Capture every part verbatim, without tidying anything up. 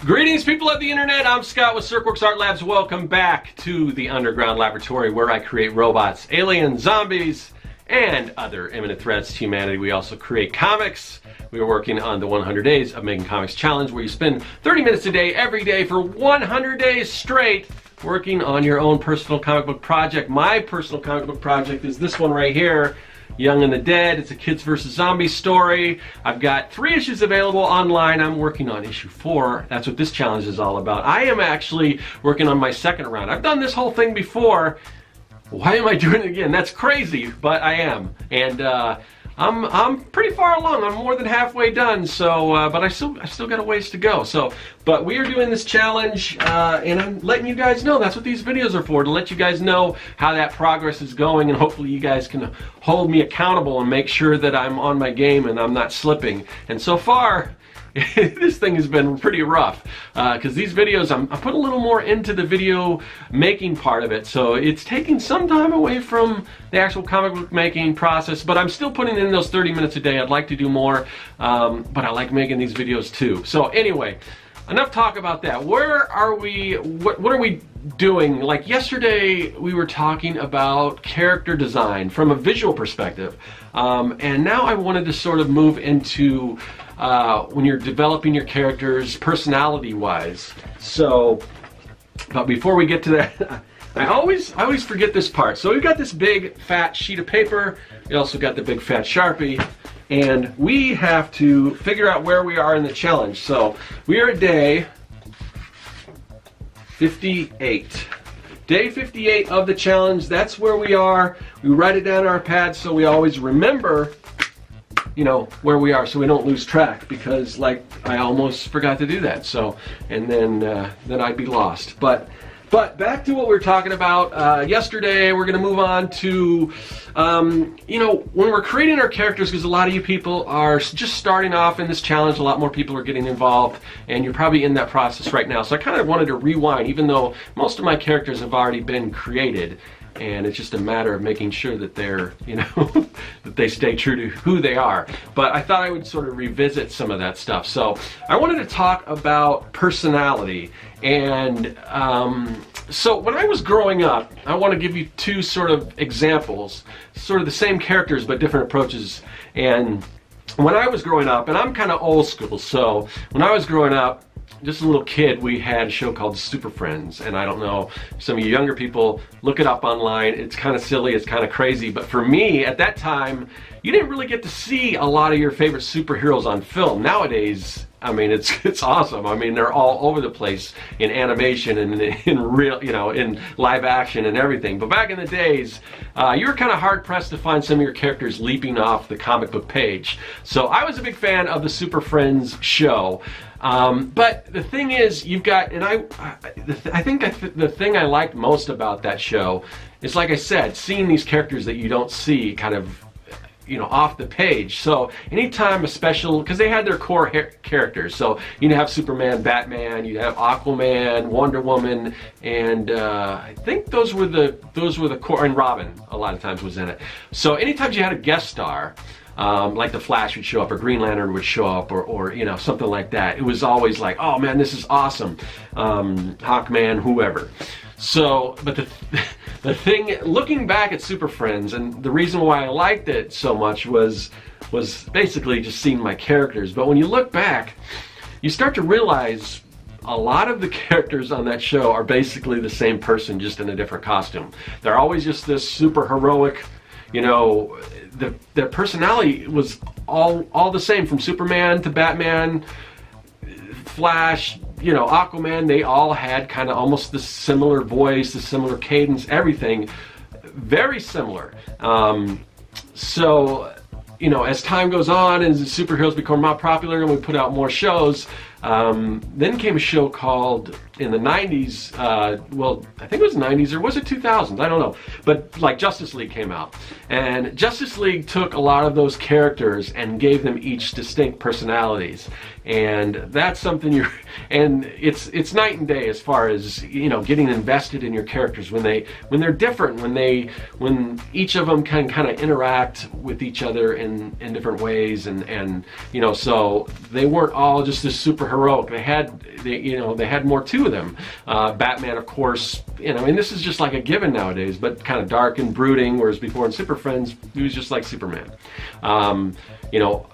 Greetings, people of the internet. I'm Scott with Serkworks Art Labs. Welcome back to the underground laboratory where I create robots, aliens, zombies, and other imminent threats to humanity. We also create comics. We are working on the one hundred days of Making Comics Challenge, where you spend thirty minutes a day every day for one hundred days straight working on your own personal comic book project. My personal comic book project is this one right here, Young and the Dead. It's a kids versus zombie story. I've got three issues available online. I'm working on issue four. That's what this challenge is all about. I am actually working on my second round. I've done this whole thing before. Why am I doing it again? That's crazy, but I am. And uh, I'm, I'm pretty far along. I'm more than halfway done, so, uh, but I still, I still got a ways to go. So, but we are doing this challenge, uh, and I'm letting you guys know. That's what these videos are for, to let you guys know how that progress is going, and hopefully you guys can hold me accountable and make sure that I'm on my game and I'm not slipping. And so far, this thing has been pretty rough because uh, these videos, I'm, I put a little more into the video making part of it, so it's taking some time away from the actual comic book making process, but I'm still putting in those thirty minutes a day. I'd like to do more, um, but I like making these videos too. So anyway, enough talk about that. Where are we, what, what are we doing? Like yesterday we were talking about character design from a visual perspective, um, and now I wanted to sort of move into Uh, when you're developing your characters personality-wise. So, but before we get to that, I always I always forget this part. So we've got this big fat sheet of paper. We also got the big fat Sharpie, and we have to figure out where we are in the challenge. So we are at day fifty-eight. Day fifty-eight of the challenge. That's where we are. We write it down on our pad so we always remember, you know, where we are, so we don't lose track, because like I almost forgot to do that. So, and then uh, then I'd be lost. But but back to what we were talking about uh, yesterday. We're gonna move on to um, you know, when we're creating our characters, because a lot of you people are just starting off in this challenge. A lot more people are getting involved, and you're probably in that process right now. So I kind of wanted to rewind, even though most of my characters have already been created. And it's just a matter of making sure that they're, you know, that they stay true to who they are. But I thought I would sort of revisit some of that stuff. So I wanted to talk about personality. And um, so when I was growing up, I want to give you two sort of examples, sort of the same characters but different approaches. And when I was growing up, and I'm kind of old school, so when I was growing up, just a little kid, we had a show called Super Friends, and I don't know, some of you younger people, look it up online. It's kind of silly, it's kind of crazy, but for me, at that time, you didn't really get to see a lot of your favorite superheroes on film. Nowadays, I mean, it's it's awesome. I mean, they're all over the place in animation and in, in real, you know, in live action and everything. But back in the days, uh, you were kind of hard pressed to find some of your characters leaping off the comic book page. So I was a big fan of the Super Friends show. Um, but the thing is, you've got, and I, I think the thing I liked most about that show is, like I said, seeing these characters that you don't see kind of, you know, off the page. So anytime a special, because they had their core characters, so you'd have Superman, Batman, you'd have Aquaman, Wonder Woman, and uh, I think those were the those were the core, and Robin a lot of times was in it. So anytime you had a guest star, um, like the Flash would show up, or Green Lantern would show up, or, or you know, something like that, it was always like, oh man, this is awesome, um, Hawkman, whoever. So, but the the thing, looking back at Super Friends, and the reason why I liked it so much was was basically just seeing my characters. But when you look back, you start to realize a lot of the characters on that show are basically the same person, just in a different costume. They're always just this super heroic, you know, the, their personality was all all the same, from Superman to Batman, Flash, you know, Aquaman. They all had kind of almost the similar voice, the similar cadence, everything very similar. Um, so, you know, as time goes on and superheroes become more popular and we put out more shows, Um, then came a show called, in the nineties, uh, well, I think it was the nineties, or was it two thousands? I don't know. But, like, Justice League came out. And Justice League took a lot of those characters and gave them each distinct personalities. And that's something you're, and it's it's night and day as far as, you know, getting invested in your characters when they, when they're different, when they, when each of them can kind of interact with each other in, in different ways. And, and, you know, so they weren't all just this super heroic. They had, they, you know, they had more to them. Uh, Batman, of course, you know, and this is just like a given nowadays, but kind of dark and brooding, whereas before in Super Friends, he was just like Superman. Um, you know,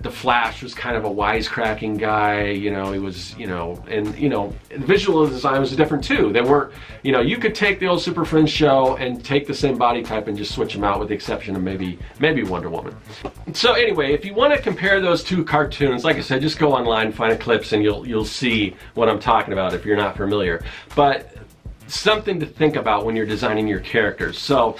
The Flash was kind of a wisecracking guy, you know, he was, you know, and, you know, the visual design was different too. They weren't, you know, you could take the old Super Friends show and take the same body type and just switch them out with the exception of maybe, maybe Wonder Woman. So anyway, if you want to compare those two cartoons, like I said, just go online, find a clips, and you'll, you'll see what I'm talking about if you're not familiar. But something to think about when you're designing your characters. So,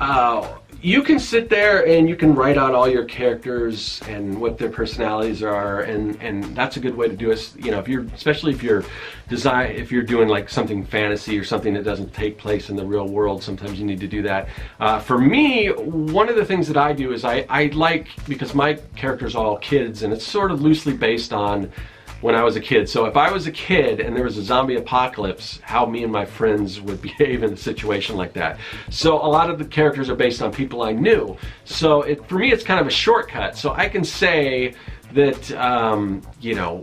uh, you can sit there and you can write out all your characters and what their personalities are, and and that's a good way to do it. You know, if you're, especially if you're design, if you're doing like something fantasy or something that doesn't take place in the real world, sometimes you need to do that. Uh, for me, one of the things that I do is I I like, because my characters are all kids, and it's sort of loosely based on when I was a kid. So if I was a kid and there was a zombie apocalypse, how me and my friends would behave in a situation like that. So a lot of the characters are based on people I knew. So it, for me, it's kind of a shortcut. So I can say that, um, you know,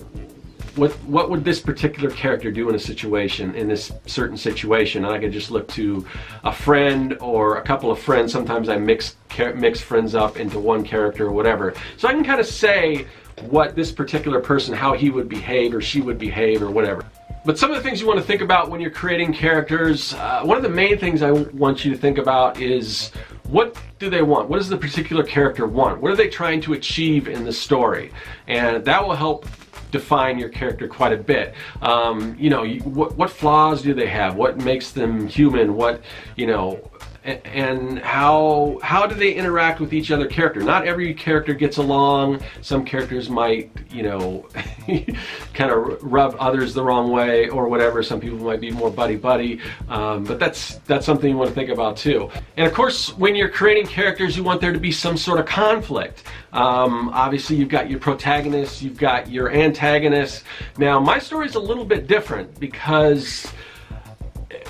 what, what would this particular character do in a situation, in this certain situation? And I could just look to a friend or a couple of friends. Sometimes I mix, mix friends up into one character or whatever. So I can kind of say what this particular person, how he would behave or she would behave or whatever. But some of the things you want to think about when you're creating characters, uh, one of the main things I want you to think about is, what do they want? What does the particular character want? What are they trying to achieve in the story? And that will help define your character quite a bit. Um, you know, you, what, what flaws do they have? What makes them human? What, you know, and how how do they interact with each other character? Not every character gets along. Some characters might, you know, kind of rub others the wrong way or whatever. Some people might be more buddy-buddy, um, but that's that's something you want to think about too. And of course, when you're creating characters, you want there to be some sort of conflict. Um, obviously, you've got your protagonists, you've got your antagonists. Now, my story is a little bit different because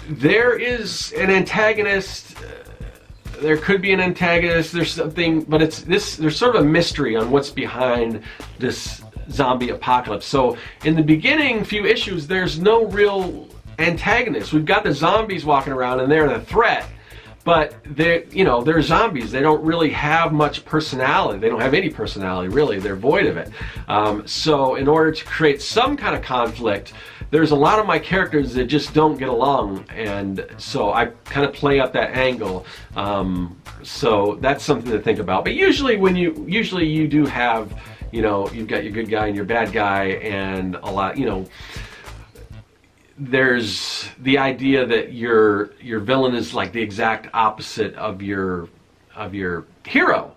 there is an antagonist, uh, there could be an antagonist, there's something, but it's this, there's sort of a mystery on what's behind this zombie apocalypse. So in the beginning few issues, there's no real antagonist. We've got the zombies walking around and they're the threat, but they're, you know, they're zombies. They don't really have much personality. They don't have any personality, really. They're void of it. Um, so in order to create some kind of conflict, there's a lot of my characters that just don't get along, and so I kind of play up that angle. Um, so that's something to think about. But usually when you, usually you do have, you know, you've got your good guy and your bad guy, and a lot, you know, there's the idea that your your villain is like the exact opposite of your of your hero.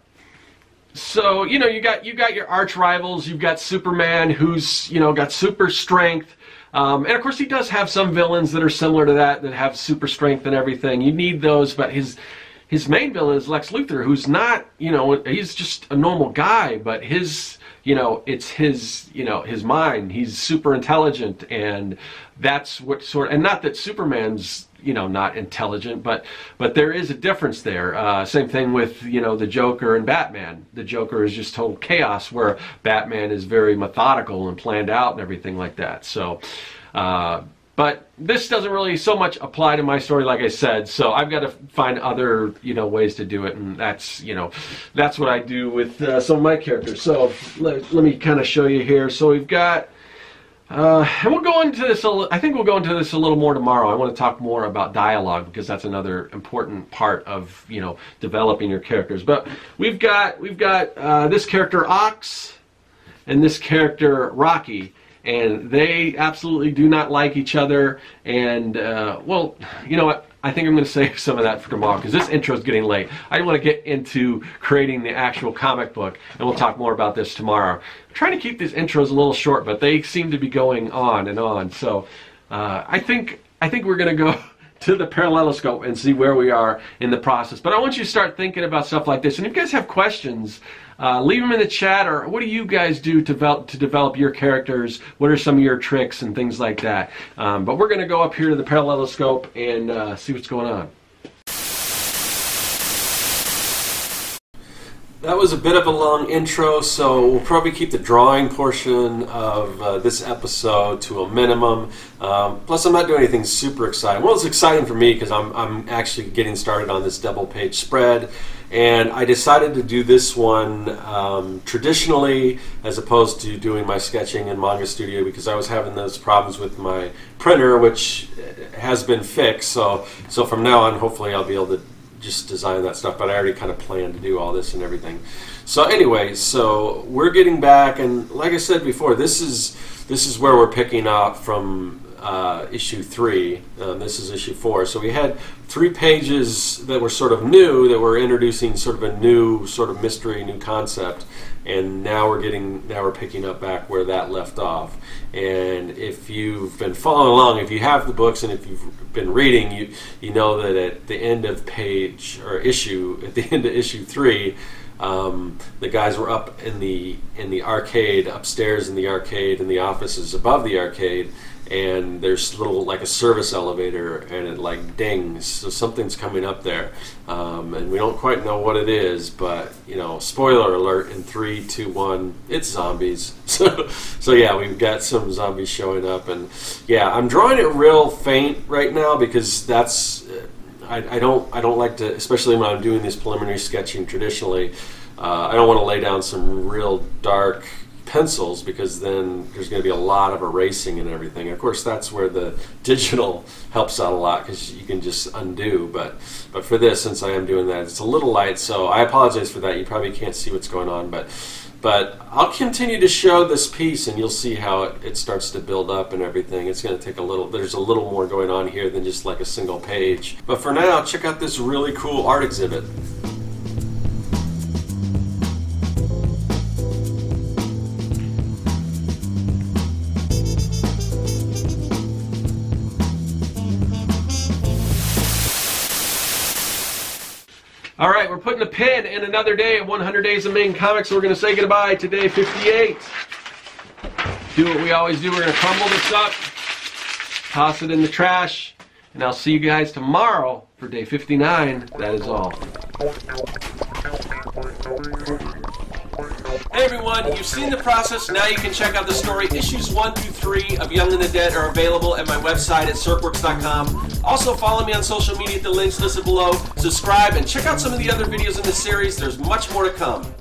So, you know, you got you got your arch rivals, you've got Superman, who's, you know, got super strength. Um, and of course he does have some villains that are similar to that, that have super strength and everything. You need those, but his his main villain is Lex Luthor, who's not, you know, he's just a normal guy, but his, you know, it's his, you know, his mind. He's super intelligent, and that's what sort of, and not that Superman's, you know, not intelligent, but but there is a difference there. Uh, same thing with, you know, the Joker and Batman. The Joker is just total chaos, where Batman is very methodical and planned out and everything like that. So, uh, but this doesn't really so much apply to my story, like I said. So I've got to find other, you know, ways to do it, and that's, you know, that's what I do with uh, some of my characters. So let, let me kind of show you here. So we've got. Uh, and we'll go into this, a I think we'll go into this a little more tomorrow. I want to talk more about dialogue, because that's another important part of, you know, developing your characters. But we've got, we've got uh, this character Ox and this character Rocky. and they absolutely do not like each other. And uh, well, you know what? I think I'm going to save some of that for tomorrow because this intro is getting late. I want to get into creating the actual comic book, and we'll talk more about this tomorrow. I'm trying to keep these intros a little short, but they seem to be going on and on. So uh, I think I think we're going to go to the paralleloscope and see where we are in the process. But I want you to start thinking about stuff like this. And if you guys have questions, uh, leave them in the chat. Or what do you guys do to develop, to develop your characters? What are some of your tricks and things like that? Um, but we're going to go up here to the paralleloscope and uh, see what's going on. That was a bit of a long intro, so we'll probably keep the drawing portion of uh, this episode to a minimum. Um, plus, I'm not doing anything super exciting. Well, it's exciting for me because I'm, I'm actually getting started on this double-page spread. And I decided to do this one um, traditionally as opposed to doing my sketching in Manga Studio because I was having those problems with my printer, which has been fixed. So, so from now on, hopefully I'll be able to just design that stuff, but I already kind of planned to do all this and everything. So anyway, so we're getting back, and like I said before, this is this is where we're picking up from uh, issue three. Um, this is issue four. So we had three pages that were sort of new, that were introducing sort of a new sort of mystery, new concept, and now we're getting now we're picking up back where that left off. And if you've been following along, if you have the books and if you've been reading, you you know that at the end of page or issue at the end of issue three, um, the guys were up in the in the arcade, upstairs in the arcade, in the offices above the arcade, and there's little like a service elevator, and it like dings, so something's coming up there, um, and we don't quite know what it is, but you know, spoiler alert, in three, two, one, it's zombies. So so yeah, we've got some zombies showing up, and yeah, I'm drawing it real faint right now because that's I, I don't I don't like to, especially when I'm doing this preliminary sketching traditionally, uh, I don't want to lay down some real dark pencils because then there's going to be a lot of erasing and everything. Of course, that's where the digital helps out a lot because you can just undo. But but for this, since I am doing that, it's a little light, so I apologize for that. You probably can't see what's going on, but but I'll continue to show this piece, and you'll see how it, it starts to build up and everything. It's going to take a little, there's a little more going on here than just like a single page. But for now, check out this really cool art exhibit. All right, we're putting a pin in another day of one hundred Days of Main Comics, so we're going to say goodbye to day fifty-eight. Do what we always do. We're going to crumble this up, toss it in the trash, and I'll see you guys tomorrow for day fifty-nine. That is all. Hey everyone, you've seen the process, now you can check out the story. Issues one through three of Young and the Dead are available at my website at serkworks dot com. Also follow me on social media at the links listed below. Subscribe and check out some of the other videos in the series. There's much more to come.